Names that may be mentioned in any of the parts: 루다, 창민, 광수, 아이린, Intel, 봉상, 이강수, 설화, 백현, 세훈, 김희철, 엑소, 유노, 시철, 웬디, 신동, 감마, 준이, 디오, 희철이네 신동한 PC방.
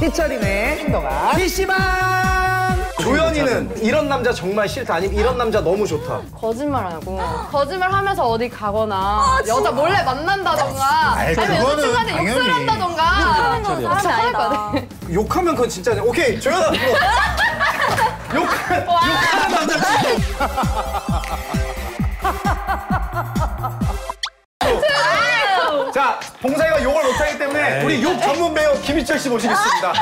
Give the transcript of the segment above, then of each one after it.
희철이네 신동아 PC방! 조연이는 이런 남자 정말 싫다 아니면 이런 남자 너무 좋다. 거짓말하고 거짓말하면서 어디 가거나 여자 몰래 만난다던가 아니면 여자친구한테 욕을 한다던가 하는 건 사람이 아니다. 욕하면 그건 진짜 아니야. 오케이 조연아 욕하는 남자 자, 봉상이가 욕을 못하기 때문에 에이. 우리 욕 전문 배우 김희철 씨 모시겠습니다.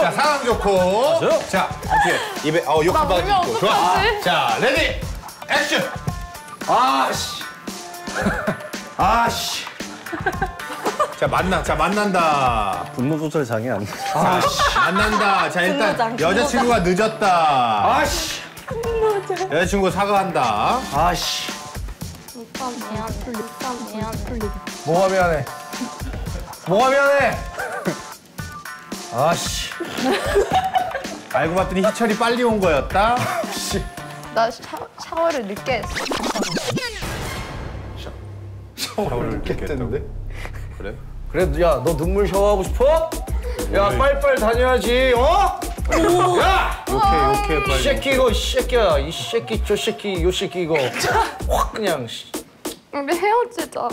자, 상황 좋고. 맞아요? 자, 오케이. 입에 욕 한 방울 있고. 좋아. 자, 레디, 액션! 아씨. 아씨. 자, 만난다. 분노 조절 장애 아니야. 아씨. 만난다. 자, 일단 분노장, 여자친구가 늦었다. 아씨. 여자친구 사과한다. 아씨. 미안해. 뭐가 미안해? 뭐가 미안해? 아씨. 알고 봤더니 희철이 빨리 온 거였다? 씨. 나 샤워를 늦게 했어. 샤워를 늦게 했는데? 그래? 그래, 야, 너 눈물 샤워하고 싶어? 야, 빨리빨리 다녀야지, 어? 야! 오케이, 빨리. 이 새끼 이거, 이 새끼야. 이 새끼, 저 새끼, 요 새끼 이거. 확 그냥. 우리 헤어지자.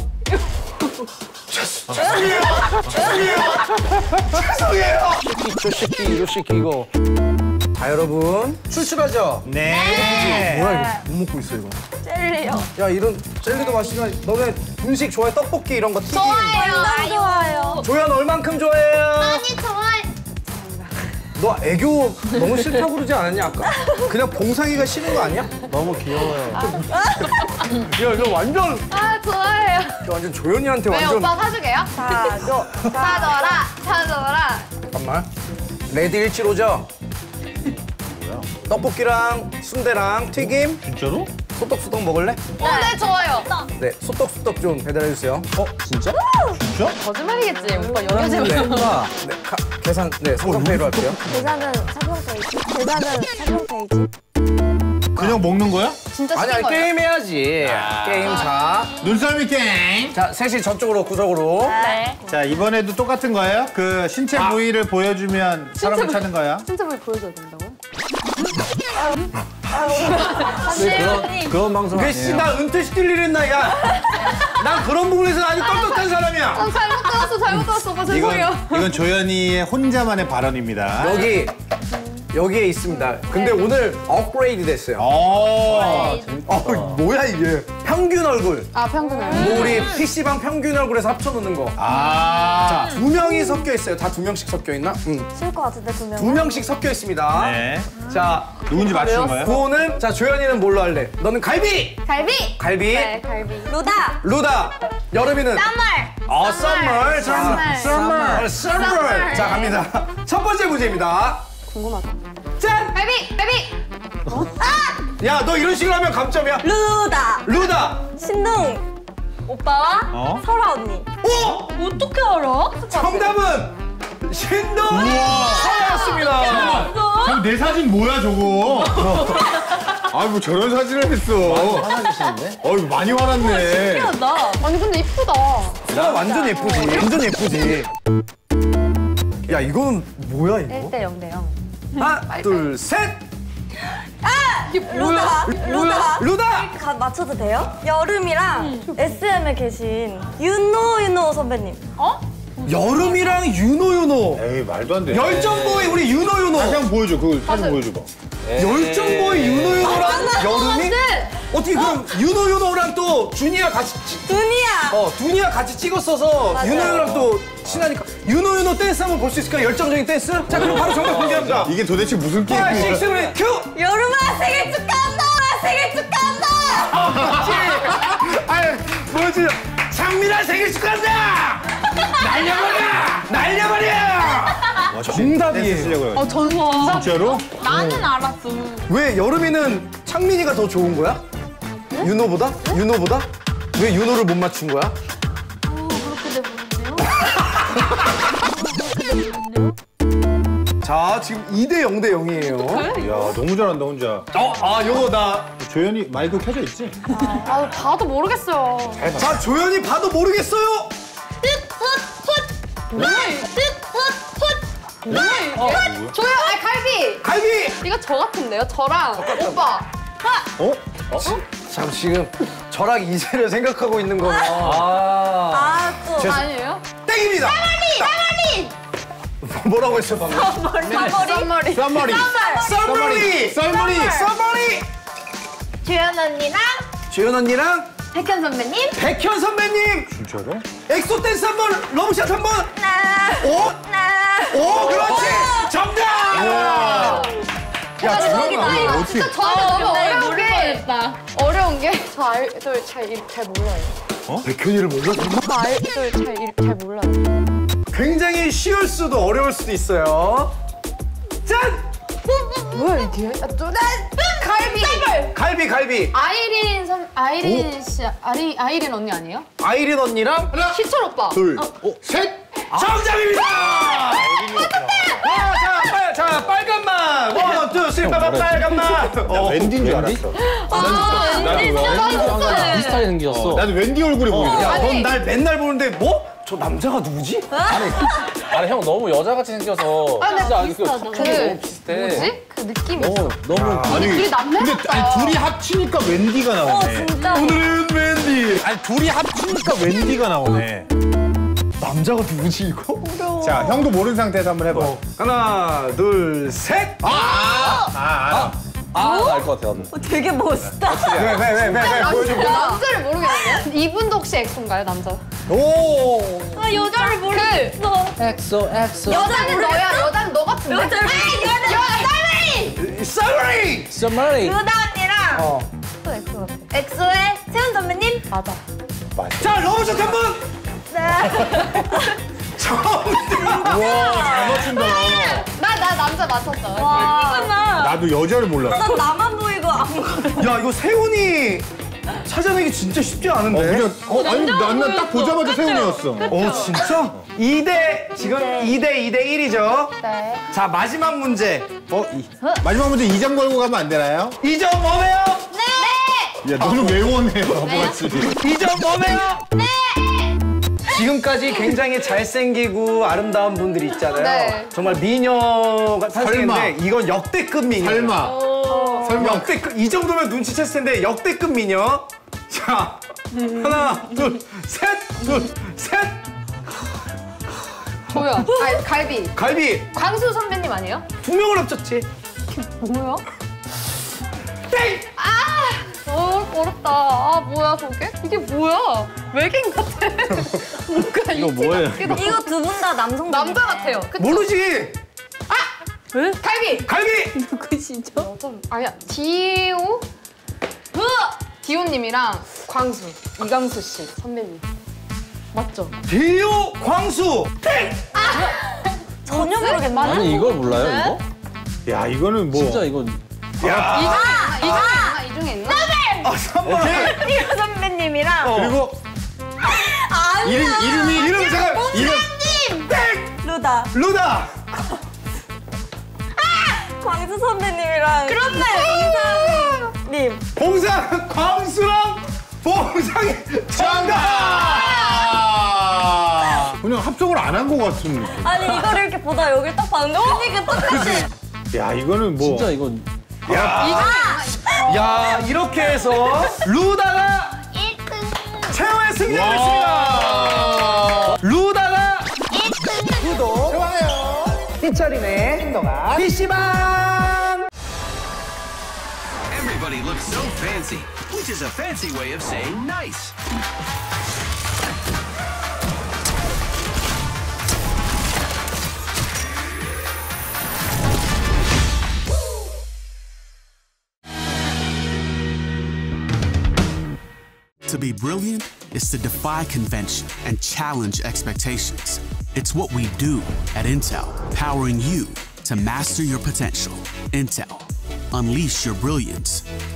죄송해요! 죄송해요! 죄송해요! 저 새끼, 요 새끼 이거. 자, 여러분. 출출하죠? 네. 뭐야, 이거. 못 먹고 있어, 이거. 젤리요. 야, 이런 젤리도 맛있지만 너네 음식 좋아해? 떡볶이 이런 거 튀김. 좋아해요. 조연 얼만큼 좋아해요? 많이 좋아해. 너 애교 너무 싫다고 그러지 않았냐, 아까? 그냥 봉상이가 싫은 거 아니야? 너무 귀여워요. 야, 너 완전. 아, 좋아해요. 너 완전 조연이한테 왜, 완전. 왜 오빠 사주게요? 사줘라. 잠깐만. 레디 일칠 오죠? 뭐야? 떡볶이랑 순대랑 튀김. 진짜로? 소떡소떡 먹을래? 네, 좋아요. 네, 소떡소떡 좀 배달해주세요. 진짜? 진짜? 거짓말이겠지. 오빠 연결제로. 네, 계산, 네, 삼성페이로 할게요. 계산은 삼성페이지. 그냥 먹는 거야? 진짜 아니, 게임 해야지. 게임 자. 눈썰미 게임. 자, 셋이 저쪽으로 구석으로. 네. 자, 이번에도 똑같은 거예요? 그 신체 부위를 보여주면 사람을 찾는 거야? 신체 부위 보여줘야 된다고? 그런 방송 아니에요. 씨, 나 은퇴시킬 일 했나, 야. 난 그런 부분에서 아주 떳떳한 사람이야. 잘못 들었어. 오빠 죄송해요. 이건 조연이의 혼자만의 발언입니다. 여기에 있습니다. 근데 오늘 업그레이드 됐어요. 뭐야, 이게. 평균 얼굴. 평균 얼굴. 우리 PC방 평균 얼굴에서 합쳐놓는 거. 자, 2명이 섞여 있어요. 다 2명씩 섞여 있나? 응. 쉴 것 같은데, 2명. 2명씩 섞여 있습니다. 네. 자, 누군지 맞추는 거예요? 구호는, 자, 조연이는 뭘로 할래? 너는 갈비! 갈비! 네, 갈비. 루다! 여름이는? 썸머! 자, 갑니다. 첫 번째 문제입니다. 궁금하다. 짠! 갈비! 야, 너 이런 식으로 하면 감점이야. 루다! 신동! 오빠와 설화 언니. 오! 어떻게 알아? 정답은 신동! 설화였습니다. 잠깐, 내 사진 뭐야, 저거? 아이, 뭐 저런 사진을 했어. 화나주시는데? 어이, 많이 화났네. 신기하다. 아니, 근데 이쁘다. 나 완전 예쁘지. 야, 이건 뭐야, 이거? 1대 0대 0. 하나, 둘, 셋! 루다! 맞춰도 돼요? 여름이랑 SM에 계신 유노 선배님. 여름이랑 유노. 에이, 말도 안 돼. 열정보이 우리 유노. 다시 한번 보여줘, 그 사진 보여줘봐. 열정보이 유노랑 여름이? 어떻게 그럼 유노랑 또 준이야 같이 준이야 같이 찍었어서 유노랑 또 친하니까 유노 댄스 한번 볼 수 있을까요? 열정적인 댄스? 자, 그럼 바로 정답 공개합니다. 이게 도대체 무슨 게임이야? 5, 6, 7, 8, 큐! 여름아, 생일 축하한다! 아니, 뭐지? 창민아, 생일 축하한다! 날려버려! 정답이에요. 전화. 진짜로? 나는 알았어. 왜 여름이는 창민이가 더 좋은 거야? 네? 유노보다? 네? 유노보다? 왜 유노를 못 맞춘 거야? 그렇게 돼버렸네요. 자, 지금 2대 0대 0이에요. 이야, 너무 잘한다, 혼자. 요거 나. 조연이 마이크 켜져 있지? 봐도 모르겠어요. 자, 조연이 봐도 모르겠어요! 물, 조용! 아, 갈비! 갈비! 이거 저 같은데요? 저랑 오빠! 어? 어? 잠 지금 저랑 이세를 생각하고 있는 거구나. 아, 또 아니에요? 땡입니다! 쌈머리! 쌈머리! 뭐라고 했어, 방금? 쌈머리! 쌈머리! 쌈머리! 쌈머리! 쌈머리! 주연 언니랑 백현 선배님! 진짜로? 엑소 댄스 한 번, 러브샷 한 번! 오, 그렇지! 정답! 야, 주연아, 어떻게... 저는 너무 어려운 게 저 아이돌 잘 몰라요. 어? 백현이를 몰라? 저 아이돌 잘 몰라요. 굉장히 쉬울 수도 어려울 수도 있어요. 짠! 뭐야 이게? 난 갈비! 갈비! 아이린 언니 아니에요? 아이린 언니랑 시철 오빠! 둘, 셋! 정답입니다! 자, 빨간맛! 원, 투, 쓰리, 빨간맛! 웬디인 줄 알았어. 이 스타일이 생겼어. 나는 웬디 얼굴이 보이더라. 야, 넌 날 맨날 보는데 뭐? 저 남자가 누구지? 아니 형 너무 여자같이 생겨서 진짜 아주 너무 비슷해. 뭐지? 그 느낌이 있어. 너무 아니 남매 근데 아니 둘이 합치니까 웬디가 나오네. 오늘은 웬디. 아니 둘이 합치니까 웬디가 나오네. 남자가 누구지 이거? 어려워. 자, 형도 모르는 상태에서 한번 해봐. 하나, 둘, 셋! 알 것 같아, 나도. 되게 멋있다. 왜, 보여줘. 남자를 모르겠는데? 이분도 혹시 엑소인가요, 남자? 오! 아, 여자를 모르겠어. 엑소. 여자는 너야, 여자는 너 같은데? 여자! 썸머리! 루다 언니랑! 또 엑소 같아. 엑소의 세훈 선배님? 맞아. 자, 러브샷 한 번! 정답! 우와, 잘 맞춘다. 나 남자 맞췄어. 와. 나도 여자를 몰라. 난 나만 보이고 아무거나. 야, 이거 세훈이 찾아내기 진짜 쉽지 않은데? 아니, 난 딱 보자마자 세훈이었어. 진짜? 2대, 지금 2대 1이죠? 네. 자, 마지막 문제. 마지막 문제 2점 걸고 가면 안 되나요? 2점 뭐네요? 네! 야, 너는 왜 원해요, 아버지? 2점 뭐네요? 네! 지금까지 굉장히 잘생기고 아름다운 분들이 있잖아요. 네. 정말 미녀가 사실인데 이건 역대급 미녀. 설마. 역대급, 이 정도면 눈치챘을 텐데 역대급 미녀. 자, 하나, 둘, 셋, 뭐야? 갈비. 광수 선배님 아니에요? 두 명을 합쳤지. 뭐야? 땡! 어렵다. 뭐야 저게? 이게 뭐야? 외계인 같아. 뭔가 이거 뭐예요? 이거 두 분 다 남자 같아요. 그쵸? 모르지. 응? 갈비. 누구시죠? 아니야 디오. 디오님이랑 광수, 이강수 씨 선배님 맞죠? 디오, 광수. 땡! 전혀 모르겠네. 아니 이걸 몰라요 이거? 야 이거는 뭐? 진짜 이건. 야 이 중에 있나? 디오 선배님이랑 그리고 이름이 제가 봉상님! 땡! 루다! 광수 선배님이랑 그렇네! 봉상님! 광수랑 봉상이 정답! 그냥 합성을 안 한 것 같은 느낌. 아니 이거를 이렇게 보다 여길 딱 봤는데 그니까 똑같이! 야 이거는 뭐 진짜 이건 야, 이렇게 해서 루다가 1등 최후의 승리를 했습니다. 루다가 1등 구독, 좋아요, 희철이네 신동아 PC방. Everybody looks so fancy, which is a fancy way of saying nice. To be brilliant is to defy convention and challenge expectations. It's what we do at Intel, powering you to master your potential. Intel, unleash your brilliance.